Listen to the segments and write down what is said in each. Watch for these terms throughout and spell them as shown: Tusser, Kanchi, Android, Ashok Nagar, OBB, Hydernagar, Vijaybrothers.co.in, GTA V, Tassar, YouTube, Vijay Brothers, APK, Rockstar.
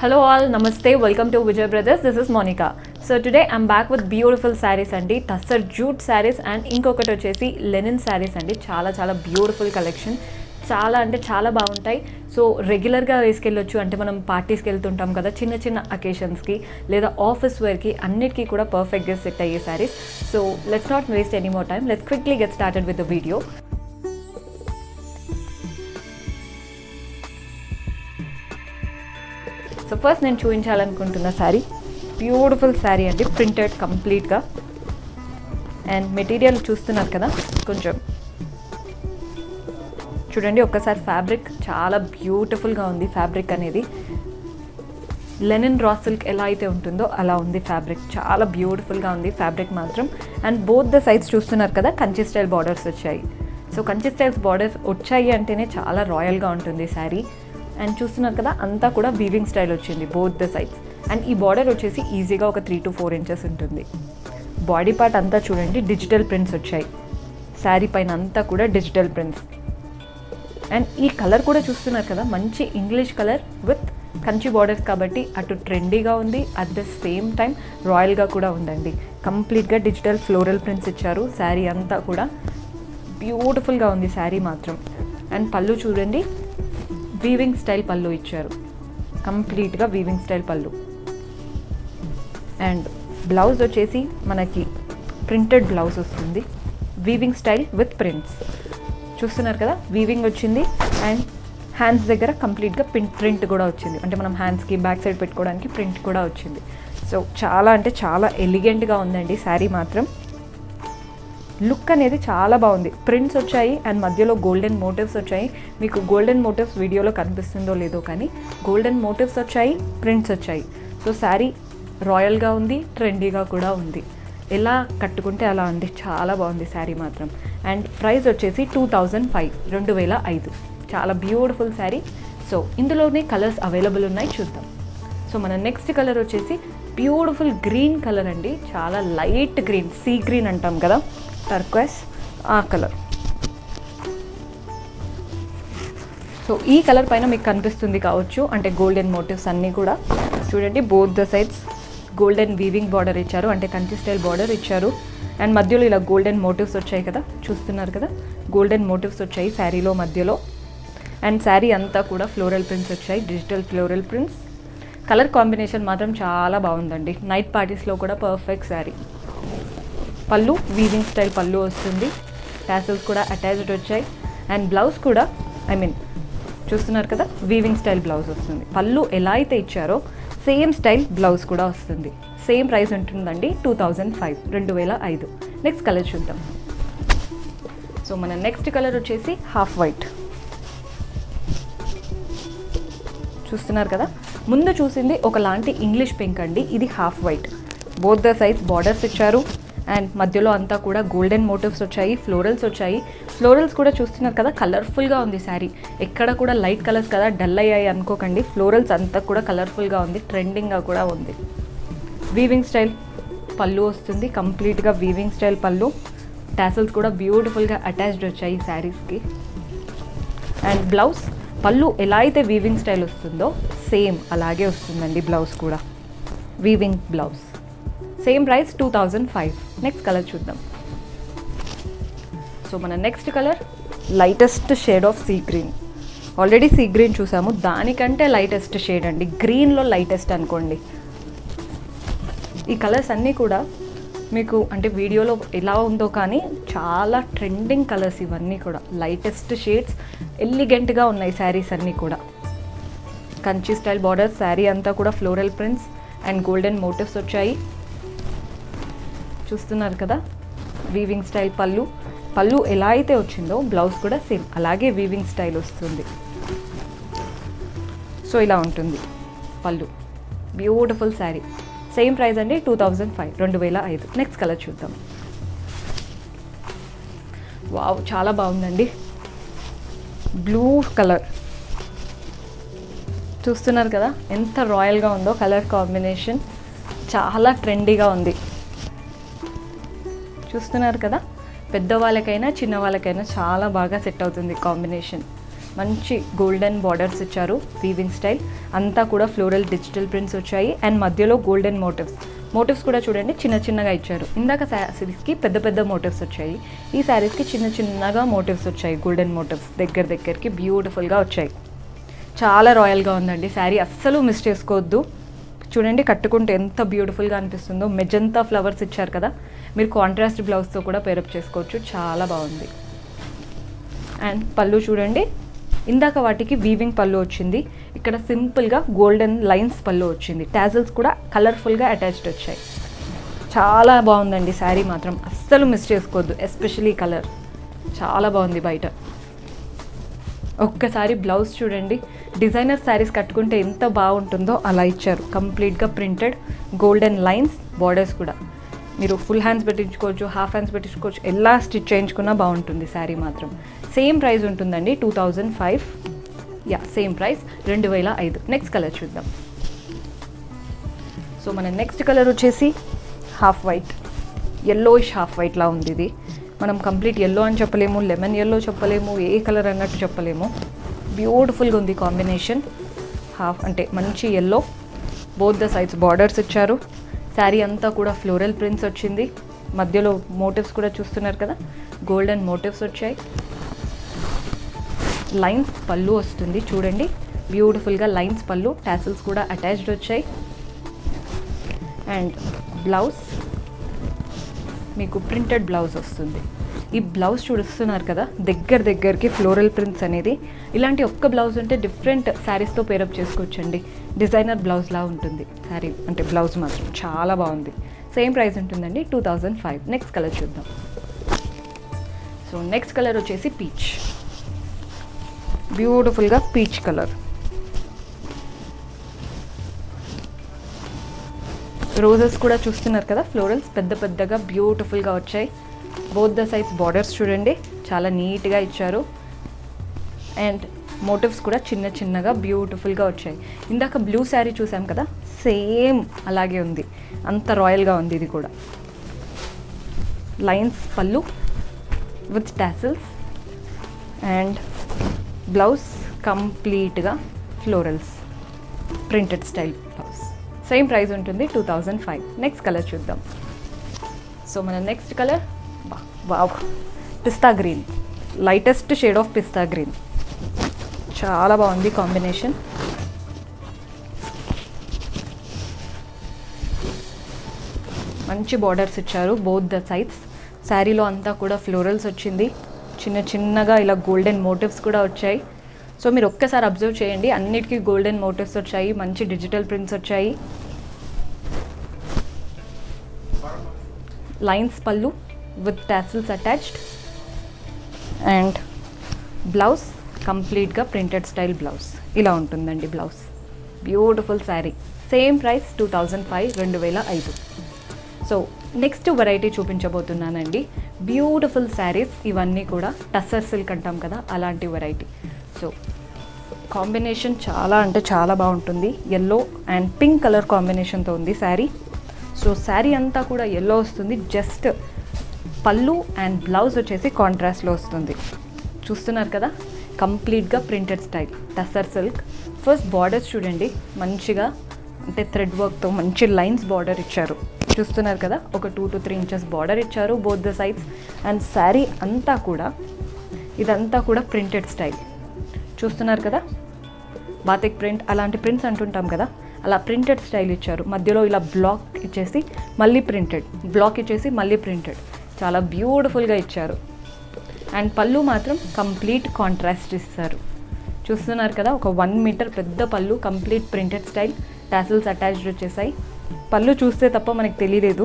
Hello all, namaste, welcome to Vijay Brothers. This is Monica. So today I'm back with beautiful sarees and Tassar jute sarees and inkokati vachesi linen sarees and chala beautiful collection. Chala bountai. So regular ga veskellochu ante manam parties ki veltuntam kada chinna occasions ki leda office wear ki annitiki kuda perfect ga set ayye sarees. So let's not waste any more time. Let's quickly get started with the video. So first nenu chuinchalanukuntunna saree beautiful saree andi printed complete ga and material chustunnaru kada koncham chudandi okka sari fabric chaala beautiful ga undi fabric anedi linen raw silk ela aithe untundo ala undi fabric chaala beautiful ga undi fabric matram and both the sides chustunnaru kada kanchi style borders vachayi so kanchi styles borders vachayi antene chaala royal ga untundi saree and చూస్తున్నారు కదా అంతా కూడా weaving style వచ్చింది both the sides and ఈ border వచ్చేసి ఈజీగా ఒక 3 to 4 inches ఉంటుంది బాడీ పార్ట్ అంతా చూడండి డిజిటల్ ప్రింట్స్ వచ్చాయి సారీ పైన అంతా కూడా డిజిటల్ ప్రింట్స్ and ఈ కలర్ కూడా చూస్తున్నారు కదా మంచి English colour with Kanchi borders కాబట్టి అటు ట్రెండీగా ఉంది at the same time royal గా కూడా ఉండండి కంప్లీట్ గా డిజిటల్ ఫ్లోరల్ ప్రింట్స్ ఇచ్చారు సారీ అంతా కూడా బ్యూటిఫుల్ గా ఉంది సారీ మాత్రం and పల్లు చూడండి weaving style pallu icharu complete ga weaving style pallu and blouse vachesi manaki printed blouse ostundi weaving style with prints chustunaru kada weaving ochindi and hands daggara complete ga print kuda ochindi ante manam hands ki back side pettukodaniki print kuda ochindi so chaala ante chaala elegant ga undandi saree matram look అనేది చాలా బాగుంది prints వచ్చాయి and మధ్యలో golden motifs వచ్చాయి మీకు golden motifs వీడియోలో కనిపిస్తుందో లేదో కానీ గోల్డెన్ మోటివ్స్ వచ్చాయి ప్రింట్స్ వచ్చాయి సో శారీ రాయల్గా ఉంది ట్రెండీగా కూడా ఉంది ఎలా కట్టుకుంటే అలా ఉంది చాలా బాగుంది శారీ మాత్రం అండ్ ప్రైస్ వచ్చేసి 2005 చాలా బ్యూటిఫుల్ శారీ సో ఇందులోనే కలర్స్ అవైలబుల్ ఉన్నాయి చూద్దాం సో మన నెక్స్ట్ కలర్ వచ్చేసి బ్యూటిఫుల్ గ్రీన్ కలర్ అండి చాలా లైట్ గ్రీన్ సీ గ్రీన్ అంటాం కదా టర్క్వైస్ ఆ కలర్ సో ఈ కలర్ పైన మీకు కనిపిస్తుంది కావచ్చు అంటే గోల్డెన్ మోటివ్స్ అన్నీ కూడా చూడండి both the sides golden weaving border ఇచ్చారు అంటే కంచి స్టైల్ బార్డర్ ఇచ్చారు అండ్ మధ్యలో ఇలా గోల్డెన్ మోటివ్స్ వచ్చాయి కదా చూస్తున్నారు కదా గోల్డెన్ మోటివ్స్ వచ్చాయి శారీలో మధ్యలో అండ్ శారీ అంతా కూడా ఫ్లోరల్ ప్రింట్స్ వచ్చాయి digital floral prints colour combination మాత్రం చాలా బాగుందండి నైట్ పార్టీస్లో కూడా పర్ఫెక్ట్ శారీ పళ్ళు వీవింగ్ స్టైల్ పళ్ళు వస్తుంది టాసెల్స్ కూడా అటాచ్డ్ వచ్చాయి అండ్ బ్లౌజ్ కూడా ఐ మీన్ చూస్తున్నారు కదా వీవింగ్ స్టైల్ బ్లౌజ్ వస్తుంది పళ్ళు ఎలా అయితే ఇచ్చారో సేమ్ స్టైల్ బ్లౌజ్ కూడా వస్తుంది సేమ్ ప్రైస్ ఉంటుందండి 2005. నెక్స్ట్ కలర్ చూద్దాం సో మన నెక్స్ట్ కలర్ వచ్చేసి హాఫ్ వైట్ చూస్తున్నారు కదా ముందు చూసింది ఒకలాంటి ఇంగ్లీష్ పింక్ అండి ఇది half white both the size borders ఇచ్చారు అండ్ మధ్యలో అంతా కూడా గోల్డెన్ మోటివ్స్ వచ్చాయి ఫ్లోరల్స్ వచ్చాయి ఫ్లోరల్స్ కూడా చూస్తున్నారు కదా కలర్ఫుల్గా ఉంది శారీ ఎక్కడ కూడా లైట్ కలర్స్ కదా డల్ అయ్యాయి అనుకోకండి ఫ్లోరల్స్ అంతా కూడా కలర్ఫుల్గా ఉంది ట్రెండింగ్గా కూడా ఉంది వీవింగ్ స్టైల్ పళ్ళు వస్తుంది కంప్లీట్గా వీవింగ్ స్టైల్ పళ్ళు టాసెల్స్ కూడా బ్యూటిఫుల్గా అటాచ్డ్ వచ్చాయి ఈ శారీస్కి అండ్ బ్లౌజ్ పళ్ళు ఎలా అయితే వీవింగ్ స్టైల్ వస్తుందో సేమ్ అలాగే వస్తుందండి బ్లౌజ్ కూడా weaving blouse same price 2005. Next colour చూద్దాం సో మన next colour lightest shade of sea green already sea green చూసాము దానికంటే లైటెస్ట్ షేడ్ అండి గ్రీన్లో లైటెస్ట్ అనుకోండి ఈ కలర్స్ అన్నీ కూడా మీకు అంటే వీడియోలో ఎలా ఉందో కానీ చాలా ట్రెండింగ్ కలర్స్ ఇవన్నీ కూడా లైటెస్ట్ షేడ్స్ ఎలిగెంట్గా ఉన్నాయి శారీస్ అన్నీ కూడా కంచి స్టైల్ బార్డర్స్ శారీ అంతా కూడా floral prints and golden motifs వచ్చాయి చూస్తున్నారు కదా వీవింగ్ స్టైల్ పళ్ళు పళ్ళు ఎలా అయితే వచ్చిందో బ్లౌజ్ కూడా సేమ్ అలాగే వీవింగ్ స్టైల్ వస్తుంది సో ఇలా ఉంటుంది pallu beautiful sari same price అండి 2005. నెక్స్ట్ కలర్ చూద్దాం వావ్ చాలా బాగుందండి బ్లూ కలర్ చూస్తున్నారు కదా ఎంత రాయల్గా ఉందో కలర్ కాంబినేషన్ చాలా ట్రెండీగా ఉంది చూస్తున్నారు కదా పెద్దవాళ్ళకైనా చిన్నవాళ్ళకైనా చాలా బాగా సెట్ అవుతుంది కాంబినేషన్ మంచి గోల్డెన్ బోర్డర్స్ ఇచ్చారు వీవింగ్ స్టైల్ అంతా కూడా ఫ్లోరల్ డిజిటల్ ప్రింట్స్ వచ్చాయి అండ్ మధ్యలో గోల్డెన్ మోటివ్స్ కూడా చూడండి చిన్న చిన్నగా ఇచ్చారు ఇందాక శారీస్కి పెద్ద పెద్ద మోటివ్స్ వచ్చాయి ఈ శారీస్కి చిన్న చిన్నగా మోటివ్స్ వచ్చాయి గోల్డెన్ మోటివ్స్ దగ్గర దగ్గరికి బ్యూటిఫుల్గా వచ్చాయి చాలా రాయల్గా ఉందండి శారీ అస్సలు మిస్ చేసుకోవద్దు చూడండి కట్టుకుంటే ఎంత బ్యూటిఫుల్గా అనిపిస్తుందో మెజంతా ఫ్లవర్స్ ఇచ్చారు కదా మీరు కాంట్రాస్ట్ బ్లౌజ్తో కూడా పేరప్ చేసుకోవచ్చు చాలా బాగుంది అండ్ పళ్ళు చూడండి ఇందాక వాటికి వీవింగ్ పళ్ళు వచ్చింది ఇక్కడ సింపుల్గా గోల్డెన్ లైన్స్ పళ్ళు వచ్చింది టాజిల్స్ కూడా కలర్ఫుల్గా అటాచ్డ్ వచ్చాయి చాలా బాగుందండి శారీ మాత్రం అస్సలు మిస్ చేసుకోవద్దు ఎస్పెషలీ కలర్ చాలా బాగుంది బయట ఒక్కసారి బ్లౌజ్ చూడండి డిజైనర్ శారీస్ కట్టుకుంటే ఎంత బాగుంటుందో అలా ఇచ్చారు కంప్లీట్గా ప్రింటెడ్ గోల్డెన్ లైన్స్ బార్డర్స్ కూడా మీరు ఫుల్ హ్యాండ్స్ పెట్టించుకోవచ్చు హాఫ్ హ్యాండ్స్ పెట్టించుకోవచ్చు ఎలా స్టిచ్ చేయించుకున్నా బాగుంటుంది శారీ మాత్రం సేమ్ ప్రైస్ ఉంటుందండి 2005 yeah same price 2005 next colour చూద్దాం సో మన నెక్స్ట్ కలర్ వచ్చేసి హాఫ్ వైట్ ఎల్లోయిష్ హాఫ్ వైట్లా ఉంది ఇది మనం కంప్లీట్ ఎల్లో అని చెప్పలేము లెమన్ ఎల్లో చెప్పలేము ఏ కలర్ అన్నట్టు చెప్పలేము బ్యూటిఫుల్గా ఉంది కాంబినేషన్ హాఫ్ అంటే మంచి yellow both the sides borders ఇచ్చారు శారీ అంతా కూడా ఫ్లోరల్ ప్రింట్స్ వచ్చింది మధ్యలో మోటివ్స్ కూడా చూస్తున్నారు కదా గోల్డెన్ మోటివ్స్ వచ్చాయి లైన్స్ పళ్ళు వస్తుంది చూడండి బ్యూటిఫుల్గా లైన్స్ పళ్ళు టాసిల్స్ కూడా అటాచ్డ్ వచ్చాయి అండ్ బ్లౌజ్ మీకు ప్రింటెడ్ బ్లౌజ్ వస్తుంది ఈ బ్లౌజ్ చూస్తున్నారు కదా దగ్గర దగ్గరికి ఫ్లోరల్ ప్రింట్స్ అనేది ఇలాంటి ఒక్క బ్లౌజ్ ఉంటే డిఫరెంట్ శారీస్తో పేరప్ చేసుకోవచ్చండి డిజైనర్ బ్లౌజ్లా ఉంటుంది శారీ అంటే బ్లౌజ్ మాత్రం చాలా బాగుంది సేమ్ ప్రైస్ ఉంటుందండి 2005 నెక్స్ట్ కలర్ చూద్దాం సో నెక్స్ట్ కలర్ వచ్చేసి పీచ్ బ్యూటిఫుల్గా పీచ్ కలర్ రోజెస్ కూడా చూస్తున్నారు కదా ఫ్లోరల్స్ పెద్ద పెద్దగా బ్యూటిఫుల్గా వచ్చాయి బోత్ ద సైడ్స్ బార్డర్స్ చూడండి చాలా నీట్గా ఇచ్చారు అండ్ మోటివ్స్ కూడా చిన్న చిన్నగా బ్యూటిఫుల్గా వచ్చాయి ఇందాక బ్లూ శారీ చూసాం కదా సేమ్ అలాగే ఉంది అంత రాయల్గా ఉంది ఇది కూడా లైన్స్ పళ్ళు విత్ టాసిల్స్ అండ్ బ్లౌజ్ కంప్లీట్గా florals printed style blouse same price ఉంటుంది 2005 నెక్స్ట్ కలర్ చూద్దాం సో మన next colour wow pista green lightest shade of pista green చాలా బాగుంది కాంబినేషన్ మంచి బార్డర్స్ ఇచ్చారు బోత్ ద సైడ్స్ శారీలో అంతా కూడా ఫ్లోరల్స్ వచ్చింది చిన్న చిన్నగా ఇలా గోల్డెన్ మోటివ్స్ కూడా వచ్చాయి సో మీరు ఒక్కసారి అబ్జర్వ్ చేయండి అన్నిటికీ గోల్డెన్ మోటివ్స్ వచ్చాయి మంచి డిజిటల్ ప్రింట్స్ వచ్చాయి లైన్స్ పళ్ళు with tassels attached and blouse కంప్లీట్గా ప్రింటెడ్ స్టైల్ బ్లౌజ్ ఇలా ఉంటుందండి blouse beautiful sari same price 2005 so next variety చూపించబోతున్నానండి బ్యూటిఫుల్ శారీస్ ఇవన్నీ కూడా టస్సర్ సిల్క్ అంటాం కదా అలాంటి వెరైటీ సో కాంబినేషన్ చాలా అంటే చాలా బాగుంటుంది ఎల్లో అండ్ పింక్ కలర్ కాంబినేషన్తో ఉంది శారీ సో శారీ అంతా కూడా ఎల్లో వస్తుంది జస్ట్ పళ్ళు అండ్ బ్లౌజ్ వచ్చేసి కాంట్రాస్ట్లో వస్తుంది చూస్తున్నారు కదా కంప్లీట్గా printed style tussar silk first borders చూడండి మంచిగా అంటే థ్రెడ్ వర్క్తో మంచి లైన్స్ బార్డర్ ఇచ్చారు చూస్తున్నారు కదా ఒక 2 to 3 inches బార్డర్ ఇచ్చారు both the sides and sari అంతా కూడా ఇదంతా కూడా ప్రింటెడ్ స్టైల్ చూస్తున్నారు కదా బాతిక్ ప్రింట్ అలాంటి ప్రింట్స్ అంటుంటాం కదా అలా ప్రింటెడ్ స్టైల్ ఇచ్చారు మధ్యలో ఇలా బ్లాక్ ఇచ్చేసి మళ్ళీ ప్రింటెడ్ బ్లాక్ ఇచ్చేసి మళ్ళీ ప్రింటెడ్ చాలా బ్యూటిఫుల్గా ఇచ్చారు అండ్ పళ్ళు మాత్రం కంప్లీట్ కాంట్రాస్ట్ ఇస్తారు చూస్తున్నారు కదా ఒక 1 మీటర్ పెద్ద పళ్ళు complete printed style tassels attached వచ్చేసాయి పళ్ళు చూస్తే తప్ప మనకు తెలియలేదు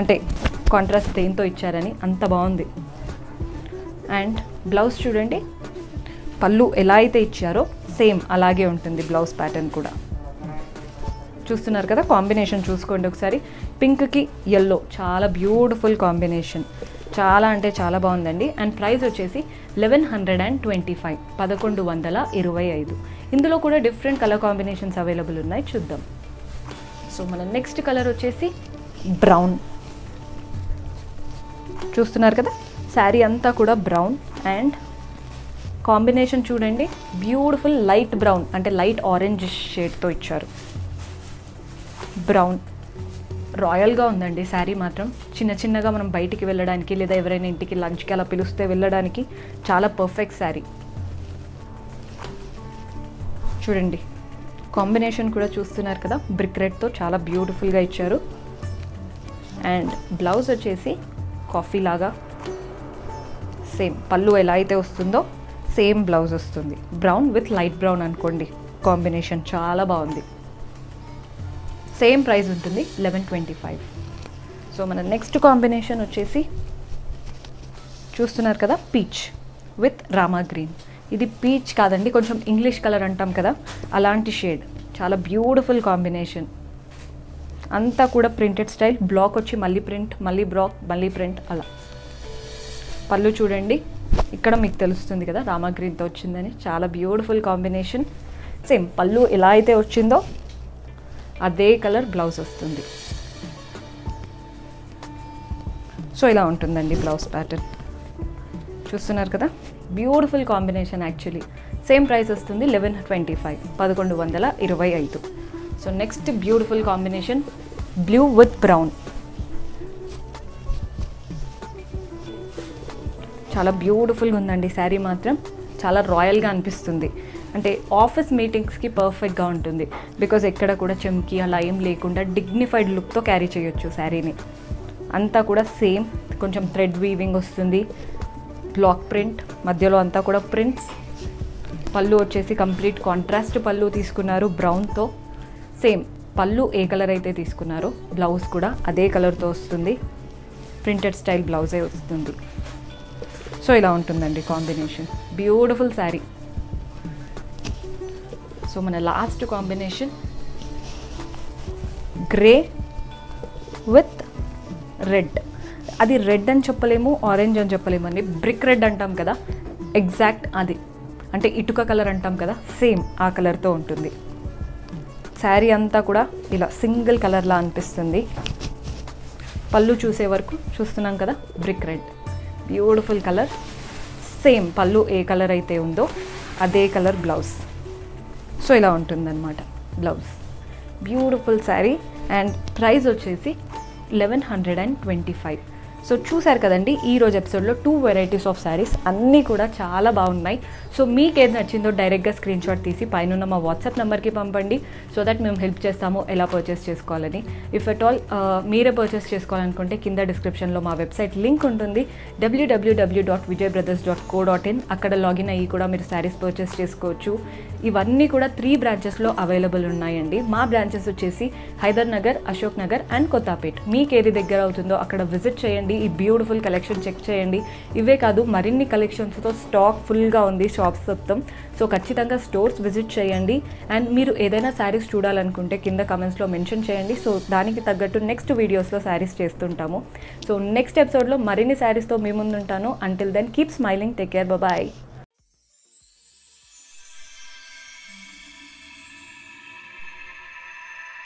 అంటే కాంట్రాస్ట్ దేంతో ఇచ్చారని అంత బాగుంది అండ్ బ్లౌజ్ చూడండి పళ్ళు ఎలా అయితే ఇచ్చారో సేమ్ అలాగే ఉంటుంది బ్లౌజ్ ప్యాటర్న్ కూడా చూస్తున్నారు కదా కాంబినేషన్ చూసుకోండి ఒకసారి పింక్కి ఎల్లో చాలా బ్యూటిఫుల్ కాంబినేషన్ చాలా అంటే చాలా బాగుందండి అండ్ ప్రైస్ వచ్చేసి 1125 1125 ఇందులో కూడా డిఫరెంట్ కలర్ కాంబినేషన్స్ అవైలబుల్ ఉన్నాయి చూద్దాం సో మన నెక్స్ట్ కలర్ వచ్చేసి బ్రౌన్ చూస్తున్నారు కదా శారీ అంతా కూడా బ్రౌన్ అండ్ కాంబినేషన్ చూడండి, బ్యూటిఫుల్ లైట్ బ్రౌన్ అంటే లైట్ ఆరెంజ్ షేడ్తో ఇచ్చారు. బ్రౌన్ రాయల్గా ఉందండి శారీ మాత్రం. చిన్న చిన్నగా మనం బయటికి వెళ్ళడానికి లేదా ఎవరైనా ఇంటికి లంచ్కి అలా పిలిస్తే వెళ్ళడానికి చాలా పర్ఫెక్ట్ శారీ. చూడండి కాంబినేషన్ కూడా చూస్తున్నారు కదా, బ్రిక్ రెడ్తో చాలా బ్యూటిఫుల్గా ఇచ్చారు. అండ్ బ్లౌజ్ వచ్చేసి కాఫీ లాగా సేమ్ పళ్ళు ఎలా అయితే వస్తుందో సేమ్ బ్లౌజ్ వస్తుంది. బ్రౌన్ విత్ లైట్ బ్రౌన్ అనుకోండి, కాంబినేషన్ చాలా బాగుంది. సేమ్ ప్రైస్ ఉంటుంది 1125. సో మన నెక్స్ట్ కాంబినేషన్ వచ్చేసి చూస్తున్నారు కదా, పీచ్ విత్ రామా గ్రీన్. ఇది పీచ్ కాదండి, కొంచెం ఇంగ్లీష్ కలర్ అంటాం కదా అలాంటి షేడ్. చాలా బ్యూటిఫుల్ కాంబినేషన్. అంతా కూడా ప్రింటెడ్ స్టైల్, బ్లాక్ వచ్చి మళ్ళీ ప్రింట్, మళ్ళీ బ్లాక్, మళ్ళీ ప్రింట్ అలా. పళ్ళు చూడండి, ఇక్కడ మీకు తెలుస్తుంది కదా రామా గ్రీన్తో వచ్చిందని. చాలా బ్యూటిఫుల్ కాంబినేషన్. సేమ్ పళ్ళు ఎలా అయితే వచ్చిందో అదే కలర్ బ్లౌజ్ వస్తుంది. సో ఇలా ఉంటుందండి బ్లౌజ్ ప్యాటర్న్. చూస్తున్నారు కదా, beautiful combination. Actually same price వస్తుంది 1125, 1125. So next beautiful combination blue with brown. చాలా బ్యూటిఫుల్గా ఉందండి శారీ మాత్రం. చాలా రాయల్గా అనిపిస్తుంది, అంటే ఆఫీస్ మీటింగ్స్కి పర్ఫెక్ట్గా ఉంటుంది. బికాజ్ ఎక్కడ కూడా చెమ్కి అలా ఏం లేకుండా డిగ్నిఫైడ్ లుక్తో క్యారీ చేయొచ్చు శారీని. అంతా కూడా సేమ్ కొంచెం థ్రెడ్ వీవింగ్ వస్తుంది, బ్లాక్ ప్రింట్, మధ్యలో అంతా కూడా ప్రింట్స్. పళ్ళు వచ్చేసి కంప్లీట్ కాంట్రాస్ట్ పళ్ళు తీసుకున్నారు బ్రౌన్తో. సేమ్ పళ్ళు ఏ కలర్ అయితే తీసుకున్నారో బ్లౌజ్ కూడా అదే కలర్తో వస్తుంది. ప్రింటెడ్ స్టైల్ బ్లౌజే వస్తుంది. సో ఇలా ఉంటుందండి కాంబినేషన్. బ్యూటిఫుల్ శారీ. సో మన last combination grey with red. అది రెడ్ అని చెప్పలేము, ఆరెంజ్ అని చెప్పలేము అండి. బ్రిక్ రెడ్ అంటాం కదా, ఎగ్జాక్ట్ అది, అంటే ఇటుక కలర్ అంటాం కదా, సేమ్ ఆ కలర్తో ఉంటుంది. శారీ అంతా కూడా ఇలా సింగిల్ కలర్లా అనిపిస్తుంది. పళ్ళు చూసే వరకు చూస్తున్నాం కదా, brick red. Beautiful colour. Same పళ్ళు ఏ కలర్ అయితే ఉందో అదే కలర్ బ్లౌజ్. సో ఇలా ఉంటుందన్నమాట blouse. Beautiful sari. And price వచ్చేసి 1125. సో చూసారు కదండి ఈరోజు ఎపిసోడ్లో 2 వెరైటీస్ ఆఫ్ శారీస్, అన్నీ కూడా చాలా బాగున్నాయి. సో మీకు ఏది నచ్చిందో డైరెక్ట్గా స్క్రీన్ షాట్ తీసి పైన మా వాట్సాప్ నెంబర్కి పంపండి. సో దట్ మేము హెల్ప్ చేస్తాము ఎలా పర్చేస్ చేసుకోవాలని. ఇఫ్ అట్ ఆల్ మీరే పర్చేస్ చేసుకోవాలనుకుంటే కింద డిస్క్రిప్షన్లో మా వెబ్సైట్ లింక్ ఉంటుంది, www.vijaybrothers.co.in. అక్కడ లాగిన్ అయ్యి కూడా మీరు శారీస్ పర్చేస్ చేసుకోవచ్చు. ఇవన్నీ కూడా 3 బ్రాంచెస్లో అవైలబుల్ ఉన్నాయండి. మా బ్రాంచెస్ వచ్చేసి హైదర్నగర్, అశోక్ నగర్ అండ్ కొత్తపేట్. మీకు ఏది దగ్గర అవుతుందో అక్కడ విజిట్ చేయండి, ఈ బ్యూటిఫుల్ కలెక్షన్ చెక్ చేయండి. ఇవే కాదు మరిన్ని కలెక్షన్స్తో స్టాక్ ఫుల్గా ఉంది షాప్స్ మొత్తం. సో ఖచ్చితంగా స్టోర్స్ విజిట్ చేయండి. అండ్ మీరు ఏదైనా శారీస్ చూడాలనుకుంటే కింద కమెంట్స్లో మెన్షన్ చేయండి. సో దానికి తగ్గట్టు నెక్స్ట్ వీడియోస్లో శారీస్ చేస్తుంటాము. సో నెక్స్ట్ ఎపిసోడ్లో మరిన్ని శారీస్తో మీ ముందుంటాను. Until then keep smiling, take care, bye.